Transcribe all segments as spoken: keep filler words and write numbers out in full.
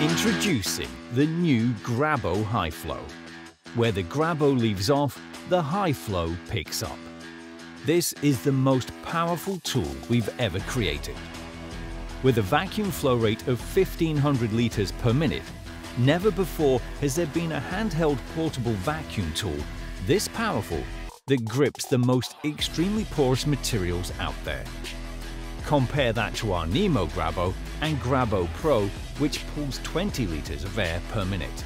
Introducing the new Grabo High Flow. Where the Grabo leaves off, the High Flow picks up. This is the most powerful tool we've ever created. With a vacuum flow rate of fifteen hundred liters per minute, never before has there been a handheld portable vacuum tool this powerful that grips the most extremely porous materials out there. Compare that to our Nemo Grabo and Grabo Pro, which pulls twenty liters of air per minute.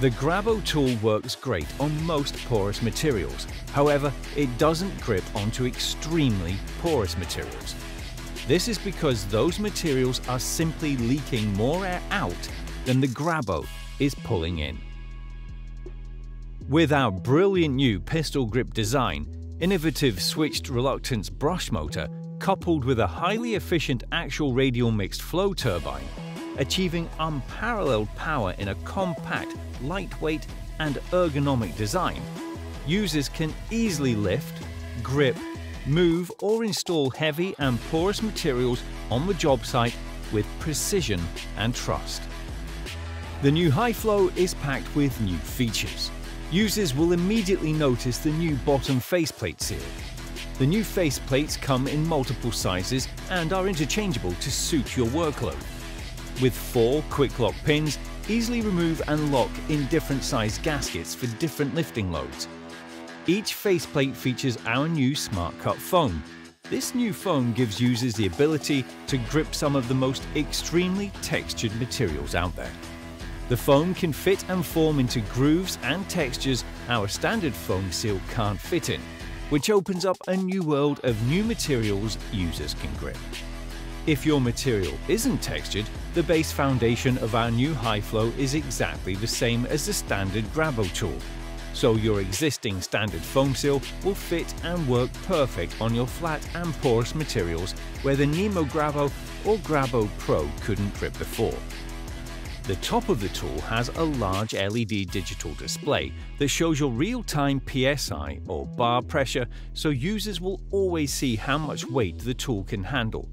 The Grabo tool works great on most porous materials, however, it doesn't grip onto extremely porous materials. This is because those materials are simply leaking more air out than the Grabo is pulling in. With our brilliant new pistol grip design, innovative switched reluctance brush motor, coupled with a highly efficient axial radial mixed flow turbine, achieving unparalleled power in a compact, lightweight, and ergonomic design, users can easily lift, grip, move, or install heavy and porous materials on the job site with precision and trust. The new High Flow is packed with new features. Users will immediately notice the new bottom faceplate series. The new faceplates come in multiple sizes and are interchangeable to suit your workload. With four quick lock pins, easily remove and lock in different size gaskets for different lifting loads. Each faceplate features our new SmartCut foam. This new foam gives users the ability to grip some of the most extremely textured materials out there. The foam can fit and form into grooves and textures our standard foam seal can't fit in, which opens up a new world of new materials users can grip. If your material isn't textured, the base foundation of our new High Flow is exactly the same as the standard Grabo tool, so your existing standard foam seal will fit and work perfect on your flat and porous materials where the Nemo Grabo or Grabo Pro couldn't grip before. The top of the tool has a large L E D digital display that shows your real-time P S I or bar pressure, so users will always see how much weight the tool can handle.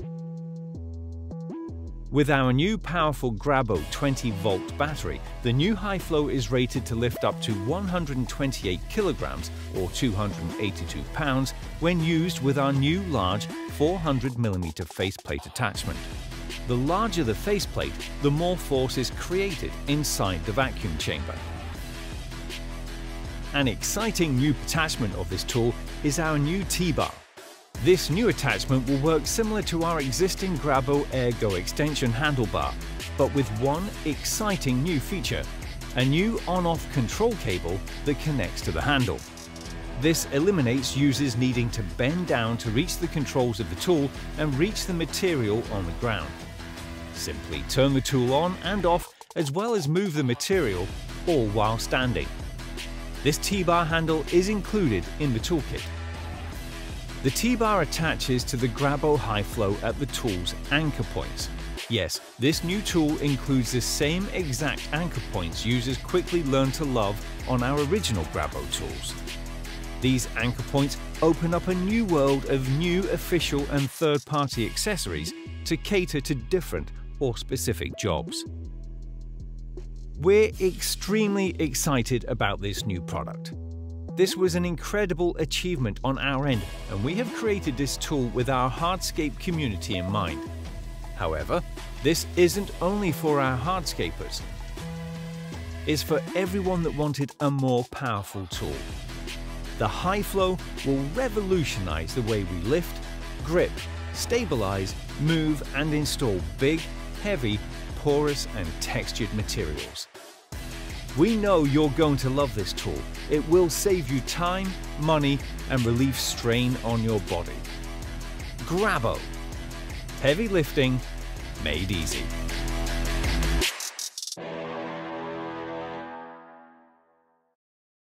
With our new powerful Grabo twenty volt battery, the new High Flow is rated to lift up to one hundred twenty-eight kilograms or two hundred eighty-two pounds when used with our new large four hundred millimeter faceplate attachment. The larger the faceplate, the more force is created inside the vacuum chamber. An exciting new attachment of this tool is our new T-Bar. This new attachment will work similar to our existing Grabo AirGo extension handlebar, but with one exciting new feature, a new on-off control cable that connects to the handle. This eliminates users needing to bend down to reach the controls of the tool and reach the material on the ground. Simply turn the tool on and off, as well as move the material, all while standing. This T-Bar handle is included in the toolkit. The T-Bar attaches to the Grabo High Flow at the tool's anchor points. Yes, this new tool includes the same exact anchor points users quickly learn to love on our original Grabo tools. These anchor points open up a new world of new official and third-party accessories to cater to different or specific jobs. We're extremely excited about this new product. This was an incredible achievement on our end, and we have created this tool with our hardscape community in mind. However, this isn't only for our hardscapers. It's for everyone that wanted a more powerful tool. The High Flow will revolutionize the way we lift, grip, stabilize, move, and install big, heavy, porous, and textured materials. We know you're going to love this tool. It will save you time, money, and relieve strain on your body. Grabo. Heavy lifting made easy.